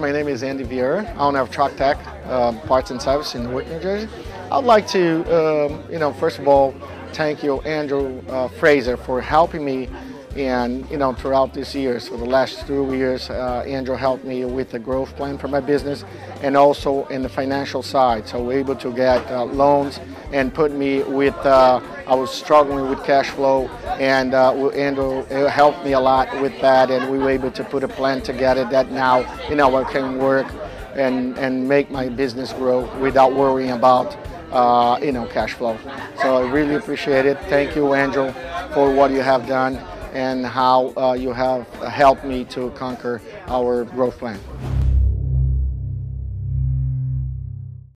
My name is Andy Vieira. I owner of Truck Tech Parts and Service in Newark, New Jersey. I'd like to, first of all, thank you, Andrew Fraser, for helping me. And, throughout these years, for the last 2 years, Andrew helped me with the growth plan for my business and also in the financial side. So we're able to get loans and put me with, I was struggling with cash flow, and Andrew helped me a lot with that, and we were able to put a plan together that now, I can work and make my business grow without worrying about, cash flow. So I really appreciate it. Thank you, Andrew, for what you have done and how you have helped me to conquer our growth plan.